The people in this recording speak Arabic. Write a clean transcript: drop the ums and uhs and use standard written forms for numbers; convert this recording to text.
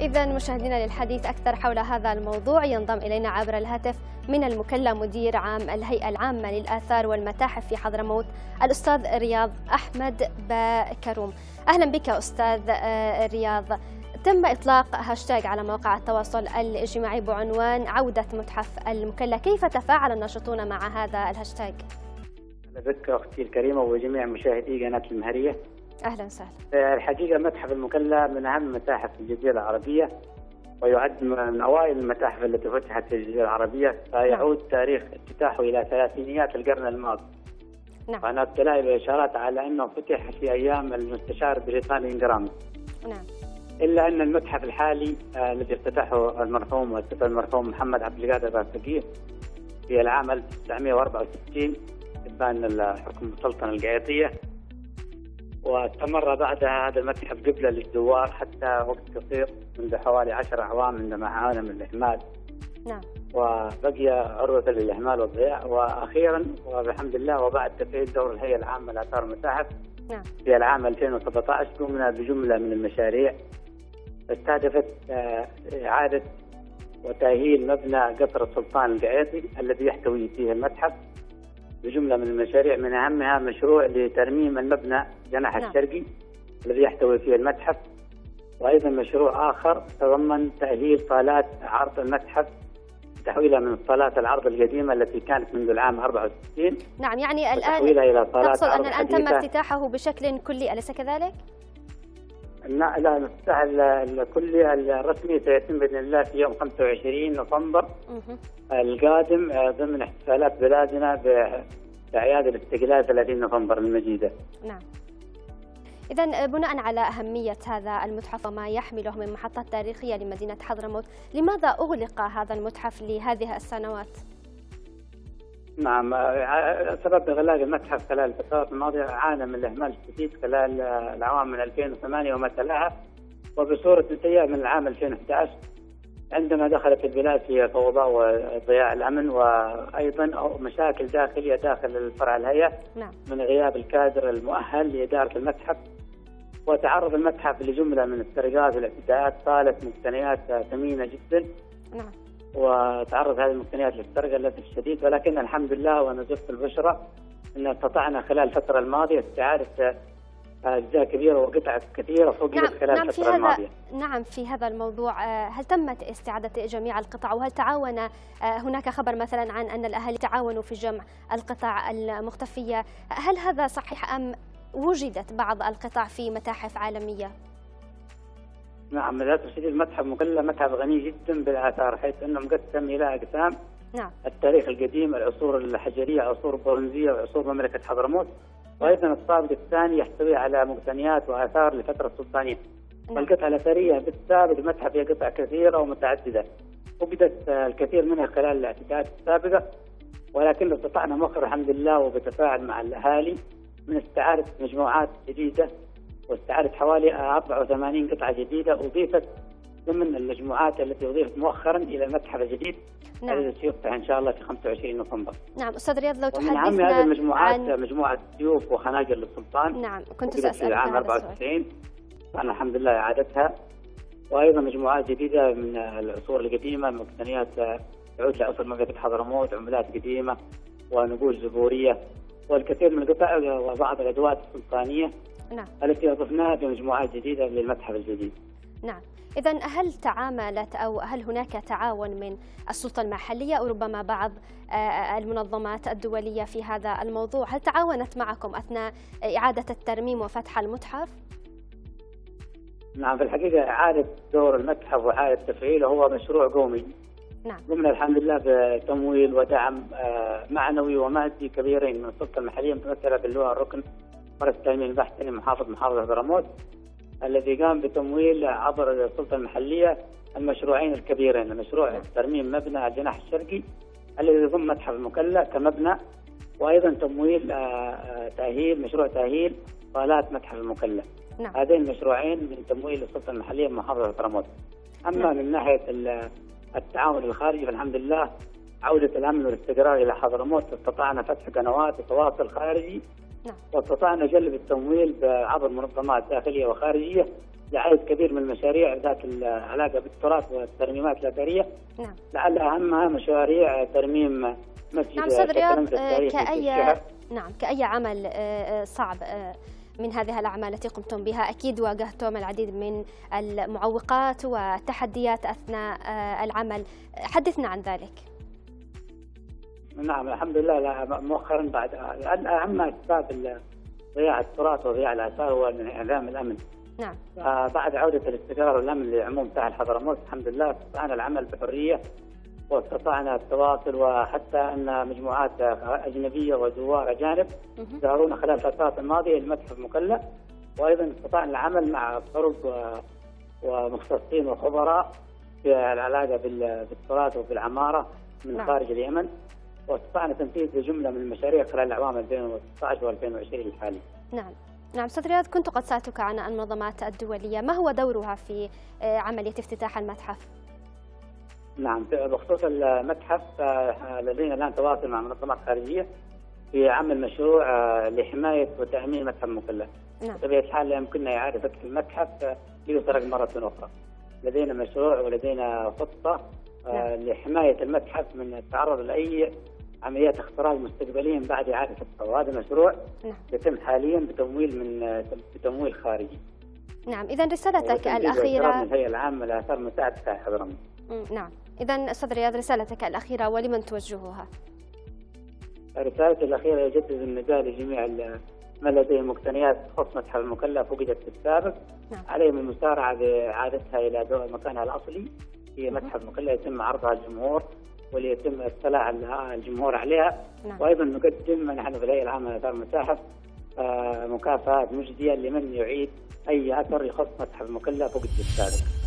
إذا مشاهدينا للحديث أكثر حول هذا الموضوع ينضم إلينا عبر الهاتف من المكلا مدير عام الهيئة العامة للآثار والمتاحف في حضرموت الأستاذ رياض أحمد باكروم. أهلا بك أستاذ رياض. تم إطلاق هاشتاج على مواقع التواصل الاجتماعي بعنوان عودة متحف المكلا، كيف تفاعل الناشطون مع هذا الهاشتاج؟ أذكر أختي الكريمة وجميع مشاهدي قناة المهرية. أهلا وسهلا. الحقيقة متحف المكلا من أهم متاحف الجزيرة العربية، ويعد من أوائل المتاحف التي فتحت في الجزيرة العربية، فيعود تاريخ افتتاحه إلى ثلاثينيات القرن الماضي. نعم. وأنا أطلع بإشارات على أنه فتح في أيام المستشار البريطاني انجرام. نعم. إلا أن المتحف الحالي الذي افتتحه المرحوم والسفر المرحوم محمد عبد القادر الباسقيه في العام 1964 بان الحكم السلطنة القعيطيه، واستمر بعدها هذا المتحف قبلة للزوار حتى وقت قصير منذ حوالي 10 أعوام عندما عانى من الإهمال. نعم. وبقي عروة للإهمال والضياع، وأخيرا وبحمد الله وبعد تفعيل دور الهيئة العامة للآثار والمتاحف في العام 2017 قمنا بجملة من المشاريع استهدفت إعادة وتأهيل مبنى قصر السلطان القعيطي الذي يحتوي فيه المتحف بجملة من المشاريع، من أهمها مشروع لترميم المبنى جناح الشرقي الذي يحتوي فيه المتحف، وأيضا مشروع آخر تضمن تأهيل صالات عرض المتحف تحويلها من صالات العرض القديمة التي كانت منذ العام 64. نعم، يعني الآن إلى تقصد أن الآن تم افتتاحه بشكل كلي، أليس كذلك؟ لا، الافتتاح الكلي الرسمي سيتم بإذن الله في يوم 25 نوفمبر القادم ضمن احتفالات بلادنا بأعياد الاستقلال 30 نوفمبر المجيدة. نعم. إذا بناء على أهمية هذا المتحف وما يحمله من محطات تاريخية لمدينة حضرموت، لماذا أغلق هذا المتحف لهذه السنوات؟ نعم، سبب إغلاق المتحف خلال الفترات الماضية عانى من الإهمال الشديد خلال العوام من 2008 وما تلاها، وبصورة سيئة من العام 2011 عندما دخلت البلاد في فوضى وضياع الأمن، وأيضا مشاكل داخلية داخل الفرع الهيئة من غياب الكادر المؤهل لإدارة المتحف، وتعرض المتحف لجملة من السرقات والاعتداءات، صالت مقتنيات ثمينة جدا. نعم. وتعرض هذه المقتنيات للسرقه للاسف الشديد، ولكن الحمد لله ونزف البشرى ان استطعنا خلال الفتره الماضيه استعاده اجزاء كبيره وقطع كثيره فوق خلال الفتره الماضيه. نعم، في هذا الموضوع هل تمت استعاده جميع القطع، وهل تعاون هناك خبر مثلا عن ان الاهالي تعاونوا في جمع القطع المختفيه، هل هذا صحيح ام وجدت بعض القطع في متاحف عالميه؟ نعم، للأسف الشديد المتحف المكلا متحف غني جدا بالآثار، حيث أنه مقسم إلى أقسام. نعم. التاريخ القديم، العصور الحجرية، عصور برونزية، وعصور مملكة حضرموت، وأيضا الطابق الثاني يحتوي على مقتنيات وآثار لفترة سلطانية. والقطع الأثرية بالسابق المتحف هي قطع كثيرة ومتعددة، وجدت الكثير منها خلال الاعتداءات السابقة، ولكن استطعنا مؤخرا الحمد لله وبتفاعل مع الأهالي من استعادة مجموعات جديدة، واستعادت حوالي 84 قطعة جديدة أضيفت ضمن المجموعات التي أضيفت مؤخرا إلى المتحف الجديد. نعم. الذي سيفتح إن شاء الله في 25 نوفمبر. نعم. أستاذ رياض، لو تحدثنا عن هذه المجموعات مجموعة سيوف وخناجر للسلطان. نعم، كنت سأسألك في العام 94 فأنا الحمد لله إعادتها، وأيضا مجموعات جديدة من العصور القديمة، مقتنيات تعود لعصر مملكة حضرموت، عملات قديمة ونقوش زبورية، والكثير من القطع وبعض الأدوات السلطانية. نعم. التي أضفناها بمجموعات جديدة للمتحف الجديد. نعم، إذا هل تعاملت أو هل هناك تعاون من السلطة المحلية أو ربما بعض المنظمات الدولية في هذا الموضوع؟ هل تعاونت معكم أثناء إعادة الترميم وفتح المتحف؟ نعم، في الحقيقة إعادة دور المتحف وإعادة تفعيله هو مشروع قومي. نعم. ضمن الحمد لله بتمويل ودعم معنوي ومادي كبيرين من السلطة المحلية متمثلة باللواء الركن مركز تأمين البحث محافظ محافظة حضرموت الذي قام بتمويل عبر السلطة المحلية المشروعين الكبيرين، مشروع ترميم مبنى الجناح الشرقي الذي يضم متحف المكلا كمبنى، وأيضا تمويل تأهيل مشروع تأهيل صالات متحف المكلا. نعم. هذين المشروعين من تمويل السلطة المحلية محافظة حضرموت. أما من ناحية التعاون الخارجي فالحمد لله عودة الأمن والاستقرار إلى حضرموت استطعنا فتح قنوات وتواصل خارجي. نعم. واستطعنا جلب التمويل عبر منظمات داخلية وخارجية لعدد كبير من المشاريع ذات العلاقه بالتراث والترميمات الاثريه. نعم. لعل اهمها مشاريع ترميم مسجد الترمذ التاريخي. نعم كأي عمل صعب من هذه الأعمال التي قمتم بها أكيد واجهتم العديد من المعوقات والتحديات أثناء العمل، حدثنا عن ذلك. نعم الحمد لله مؤخرا بعد أهم أسباب ضياع التراث وضياع الآثار هو انعدام الأمن. نعم. بعد عودة الاستقرار والأمن لعموم ساحل حضرموت الحمد لله استطعنا العمل بحرية واستطعنا التواصل، وحتى أن مجموعات أجنبية وزوار أجانب زارونا خلال الفترات الماضية لمتحف المكلا، وأيضا استطعنا العمل مع فرق ومختصين وخبراء في العلاقة بالتراث وبالعمارة من خارج اليمن، واستطعنا تنفيذ جملة من المشاريع خلال الأعوام 2019 و2020 الحالية. نعم. نعم أستاذ رياض، كنت قد سألتك عن المنظمات الدولية، ما هو دورها في عملية افتتاح المتحف؟ نعم بخصوص المتحف لدينا الآن تواصل مع منظمات خارجية في عمل مشروع لحماية وتأمين متحف المكلا. نعم. بطبيعة الحال يمكننا إعادة فتح المتحف ليترك مرة أخرى. لدينا مشروع ولدينا خطة لحماية المتحف من التعرض لأي عمليات اختراق مستقبليا بعد إعادة فتحه، وهذا المشروع يتم حاليا بتمويل خارجي. نعم إذا رسالتك الأخيرة من الهيئة العامة للآثار والمتاحف بتاع حضرموت. نعم، إذا أستاذ رياض رسالتك الأخيرة ولمن توجهها؟ رسالتي الأخيرة يجدد النداء لجميع من لديه مقتنيات تخص متحف المكلا فقدت في السابق. نعم. عليهم المسارعة بإعادتها إلى مكانها الأصلي في متحف المكلا يتم عرضها للجمهور وليتم اطلاع الجمهور عليها. نعم. وأيضا نقدم نحن في الهيئة العامة للآثار والمتاحف مكافآت مجدية لمن يعيد أي أثر يخص متحف المكلا فقدت في السابق.